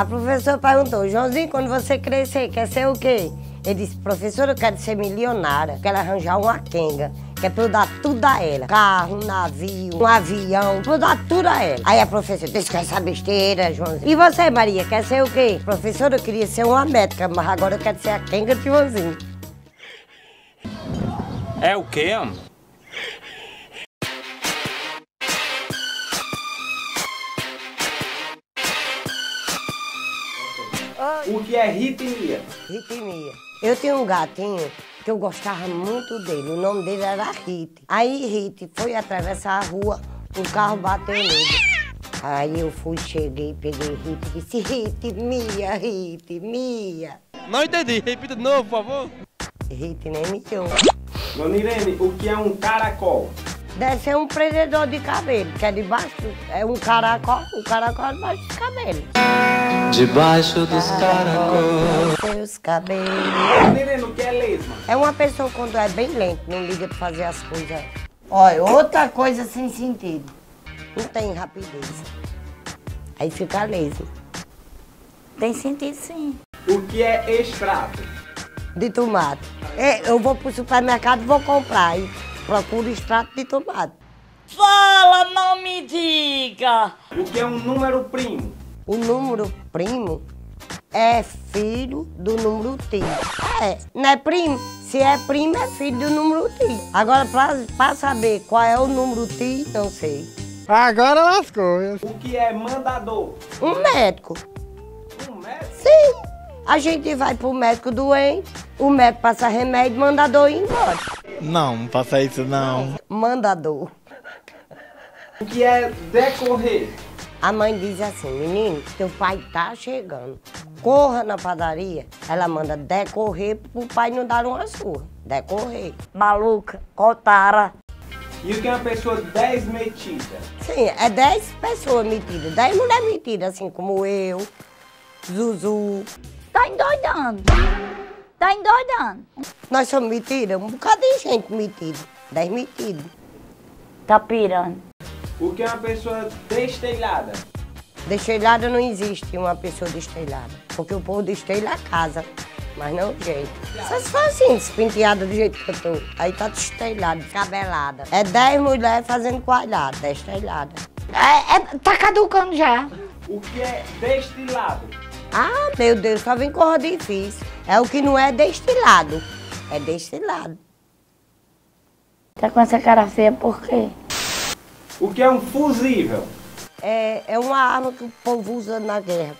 A professora perguntou, Joãozinho, quando você crescer, quer ser o quê? Ele disse, professora, eu quero ser milionária, quero arranjar uma quenga, que é pra eu dar tudo a ela. Carro, um navio, um avião, pra eu dar tudo a ela. Aí a professora disse, quer essa besteira, Joãozinho. E você, Maria, quer ser o quê? Professora, eu queria ser uma médica, mas agora eu quero ser a quenga de Joãozinho. É o quê, amor? O que é Ritmia? Ritmia. Eu tinha um gatinho que eu gostava muito dele, o nome dele era Rit. Aí Rit foi atravessar a rua, o carro bateu nele. Aí eu fui, cheguei, peguei Rit e disse Ritmia, Ritmia. Não entendi, repita de novo, por favor. Rit nem me deu. Dona Irene, o que é um caracol? Deve ser um prendedor de cabelo, que é debaixo, é um caracol debaixo dos cabelos. Debaixo dos caracóis. Seus cabelos. Menino, o que é lesma? É uma pessoa quando é bem lenta, não liga pra fazer as coisas. Olha, outra coisa sem sentido. Não tem rapidez. Aí fica lesma. Tem sentido sim. O que é extrato? De tomate. Eu vou pro supermercado e vou comprar. E procuro extrato de tomate. Fala, não me diga! O que é um número primo? O número primo é filho do número tio. É, não é primo? Se é primo, é filho do número tio. Agora, pra saber qual é o número tio, não sei. Agora lascou. O que é mandador? Um médico. Um médico? Sim. A gente vai pro médico doente, o médico passa remédio, mandador ir embora. Não, não passa isso não. Mandador. O que é decorrer? A mãe diz assim, menino, teu pai tá chegando, corra na padaria. Ela manda decorrer pro pai não dar uma surra. Decorrer. Maluca, cotara. E o que é uma pessoa 10 metida? Sim, é 10 pessoas metidas, 10 mulheres metidas, assim como eu, Zuzu. Tá endoidando, tá endoidando. Nós somos metidas, um bocado de gente metida, 10 metidas. Tá pirando. O que é uma pessoa destelhada? Destelhada não existe uma pessoa destelhada, porque o povo destelha a casa, mas não o jeito. Só se for assim, despenteada do jeito que eu tô, aí tá destelhada, descabelada. É 10 mulheres fazendo quadrado, destelhada. Tá caducando já. O que é destilado? Ah, meu Deus, só vem corra difícil. É o que não é destilado, é destilado. Tá com essa cara feia por quê? O que é um fusível? É uma arma que o povo usa na guerra.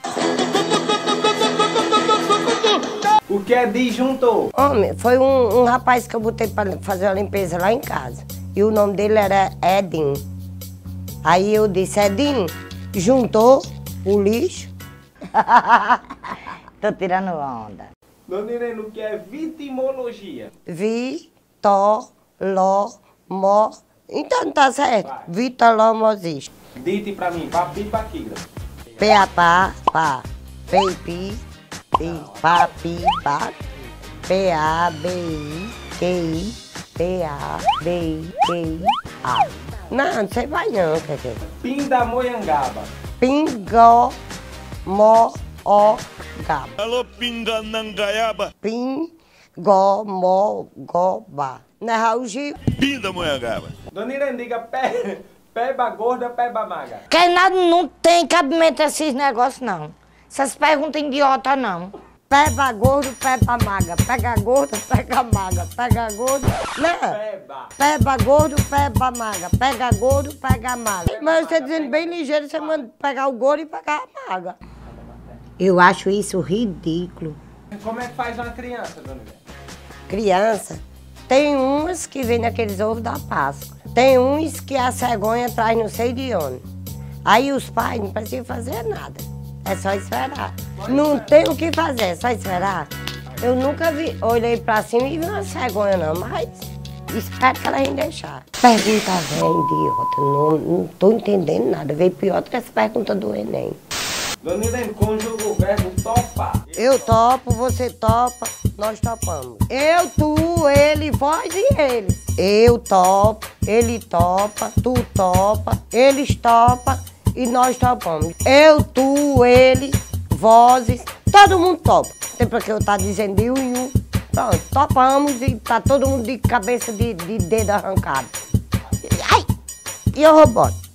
O que é disjuntor? Homem, foi um rapaz que eu botei para fazer uma limpeza lá em casa. E o nome dele era Edin. Aí eu disse, Edin, juntou o lixo. Tô tirando onda. Dona Irene, o que é vitimologia? Vi-to-lo-mo. Então não tá certo. Vitalomosista. Dite pra mim, papi paquira. Pé pá, pá. Peipi, papi, pá. P-A-B-I-Q-I. P-A-B-I-Q-I-A. Não, não sei vai não, quer dizer. Pindamonhangaba. Pingó, mo, ó, gaba. Alô, Pindamonhangaba. Pingó, mo, goba. Não é Raul Gil? Pindamonhangaba. Dona Irandiga, peba gorda, peba magra. Que nada, não tem cabimento esses negócios, não. Essas perguntas idiotas, não. Peba gordo, peba magra. Pega gordo, pega magra. Pega gordo, não. Peba. Peba gordo, peba magra. Pega gordo, pega magra. Mas você dizendo bem ligeiro, você manda pegar o gordo e pegar a magra. Eu acho isso ridículo. Como é que faz uma criança, Dona Irandiga? Criança? Tem uns que vêm naqueles ovos da Páscoa. Tem uns que a cegonha traz não sei de onde. Aí os pais não precisam fazer nada. É só esperar. Não tem o que fazer, é só esperar. Eu nunca vi, olhei pra cima e vi uma cegonha não, mas espero que ela vem deixar. Pergunta velha, idiota, não tô entendendo nada. Veio pior do que essa pergunta do Enem. Dona Ilem, conjuga o verbo topar. Eu topo, você topa, nós topamos. Eu, tu, ele, vós e eles. Eu topo, ele topa, tu topa, eles topa e nós topamos. Eu, tu, ele, vozes, todo mundo topa. Sempre que eu tá dizendo de um em um, pronto, topamos e tá todo mundo de cabeça de dedo arrancado. Ai! E eu roubando.